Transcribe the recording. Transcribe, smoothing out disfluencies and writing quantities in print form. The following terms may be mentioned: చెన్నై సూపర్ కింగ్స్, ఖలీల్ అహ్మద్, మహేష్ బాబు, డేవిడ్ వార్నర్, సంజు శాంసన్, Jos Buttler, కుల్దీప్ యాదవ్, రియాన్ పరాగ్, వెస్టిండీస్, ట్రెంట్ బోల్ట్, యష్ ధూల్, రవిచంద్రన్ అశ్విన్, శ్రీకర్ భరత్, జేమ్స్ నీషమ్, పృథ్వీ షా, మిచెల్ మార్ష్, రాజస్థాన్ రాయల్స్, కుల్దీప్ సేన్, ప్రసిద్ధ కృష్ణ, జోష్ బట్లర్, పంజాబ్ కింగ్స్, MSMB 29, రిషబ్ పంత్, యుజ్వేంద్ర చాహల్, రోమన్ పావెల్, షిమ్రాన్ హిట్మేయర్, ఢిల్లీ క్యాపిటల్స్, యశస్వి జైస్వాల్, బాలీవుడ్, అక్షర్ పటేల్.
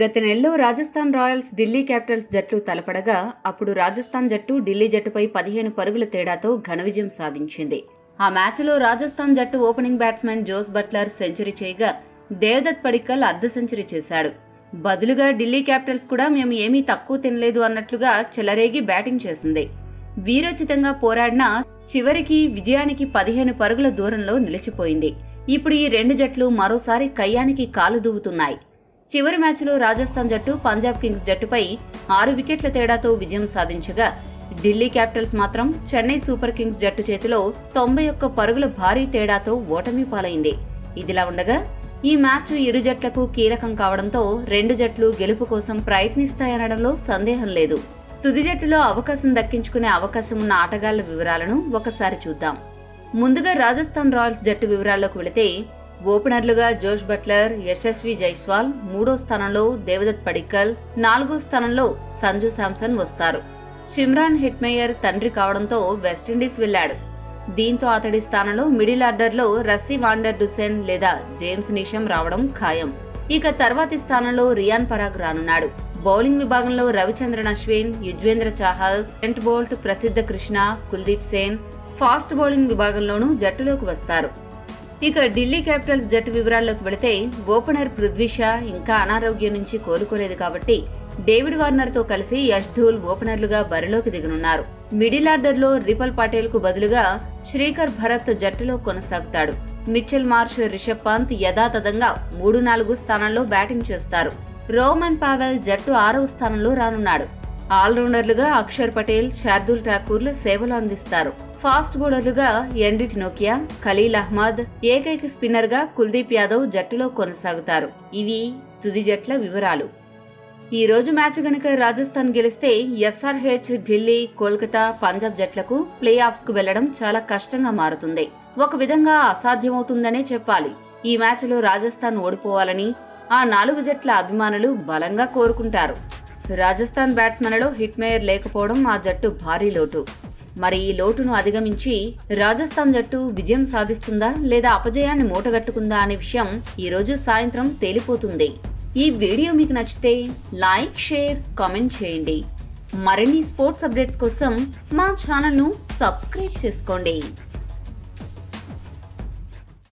గత నెలలో రాజస్థాన్ రాయల్స్ ఢిల్లీ క్యాపిటల్స్ జట్లు తలపడగా అప్పుడు రాజస్థాన్ జట్టు ఢిల్లీ జట్టుపై 15 పరుగుల తేడాతో ఘన విజయం సాధించింది। ఆ మ్యాచ్లో రాజస్థాన్ జట్టు opening batsmen Jos Buttler century చేయగా దేవదత్ పడిక్కల్ అర్ధ సెంచరీ చేశాడు। బదులుగా ఢిల్లీ క్యాపిటల్స్ కూడా మేము ఏమీ తక్కువ తినలేదు అన్నట్లుగా చెలరేగి బ్యాటింగ్ చేసింది। వీరోచితంగా పోరాడిన చివరికి విజయానికి 15 పరుగుల దూరంలో నిలిచిపోయింది। ఇప్పుడు ఈ రెండు జట్లు మరోసారి కయ్యానికి కాలు దూవుతున్నాయి। చివరి మ్యాచ్లో రాజస్థాన్ జట్టు పంజాబ్ కింగ్స్ జట్టుపై 6 వికెట్ల తేడాతో విజయం సాధించగా ఢిల్లీ క్యాపిటల్స్ మాత్రం చెన్నై సూపర్ కింగ్స్ జట్టు చేతిలో 91 పరుగుల భారీ తేడాతో ఓటమి పాలైంది। ఇదిలా ఉండగా ఈ మ్యాచ్ ఇరు జట్లకు కీలకం కావడంతో రెండు జట్లు గెలుపు కోసం ప్రయత్నిస్తాయనడంలో సందేహం లేదు। తుది జట్టులో అవకాశం దక్కించుకునే అవకాశం ఉన్న ఆటగాళ్ల వివరాలను ఒకసారి చూద్దాం। ముందుగా రాజస్థాన్ రాయల్స్ జట్టు వివరాల్లోకి వెళితే ఓపెనర్లుగా జోష్ బట్లర్, యశస్వి జైస్వాల్, మూడో స్థానంలో దేవదత్ పడిక్కల్, నాలుగో స్థానంలో సంజు శాంసన్ వస్తారు। షిమ్రాన్ హిట్మేయర్ తండ్రి కావడంతో వెస్టిండీస్ వెళ్లాడు। దీంతో అతడి స్థానంలో మిడిల్ ఆర్డర్లో రస్సీ వాండర్ డుసెన్ లేదా జేమ్స్ నీషమ్ రావడం ఖాయం। ఇక తర్వాతి స్థానంలో రియాన్ పరాగ్ రానున్నాడు। బౌలింగ్ విభాగంలో రవిచంద్రన్ అశ్విన్, యుజ్వేంద్ర చాహల్, ట్రెంట్ బోల్ట్, ప్రసిద్ధ కృష్ణ, కుల్దీప్ సేన్ fast bowling విభాగంలోనూ జట్టులోకి వస్తారు। ఇక ఢిల్లీ క్యాపిటల్స్ జట్టు వివరాల్లోకి వెళితే ఓపెనర్ పృథ్వీ షా ఇంకా అనారోగ్యం నుంచి కోలుకోలేదు కాబట్టి డేవిడ్ వార్నర్ తో కలిసి యష్ ధూల్ ఓపెనర్లుగా బరిలోకి దిగనున్నారు। మిడిల్ ఆర్డర్లో రిపల్ పటేల్ కు బదులుగా శ్రీకర్ భరత్ జట్టులో కొనసాగుతాడు। మిచెల్ మార్ష్, రిషబ్ పంత్ యథాతథంగా 3, 4 స్థానాల్లో బ్యాటింగ్ చేస్తారు। రోమన్ పావెల్ జట్టు 6వ స్థానంలో రానున్నాడు। ఆల్రౌండర్లుగా అక్షర్ పటేల్, శార్దూల్ ఠాకూర్లు సేవలు అందిస్తారు। ఫాస్ట్ బౌలర్లుగా ఎన్రిట్ నోకియా, ఖలీల్ అహ్మద్, ఏకైక స్పిన్నర్గా కుల్దీప్ యాదవ్ జట్టులో కొనసాగుతారు। ఇవి తుది జట్ల వివరాలు। ఈ రోజు మ్యాచ్ గనుక రాజస్థాన్ గెలిస్తే ఎస్ఆర్హెచ్, ఢిల్లీ, కోల్కతా, పంజాబ్ జట్లకు ప్లే ఆఫ్స్ కు వెళ్లడం చాలా కష్టంగా మారుతుంది। ఒక విధంగా అసాధ్యమవుతుందనే చెప్పాలి। ఈ మ్యాచ్ లో రాజస్థాన్ ఓడిపోవాలని ఆ 4 జట్ల అభిమానులు బలంగా కోరుకుంటారు। రాజస్థాన్ బ్యాట్స్మెన్లలో హిట్మేయర్ లేకపోవడం ఆ జట్టు భారీ లోటు। మరి ఈ లోటును అధిగమించి రాజస్థాన్ జట్టు విజయం సాధిస్తుందా లేదా అపజయాన్ని మూటగట్టుకుందా అనే విషయం ఈరోజు సాయంత్రం తేలిపోతుంది। ఈ వీడియో మీకు నచ్చితే లైక్, షేర్, కామెంట్ చేయండి। మరిన్ని స్పోర్ట్స్ అప్డేట్స్ కోసం మా ఛానల్ను సబ్స్క్రైబ్ చేసుకోండి।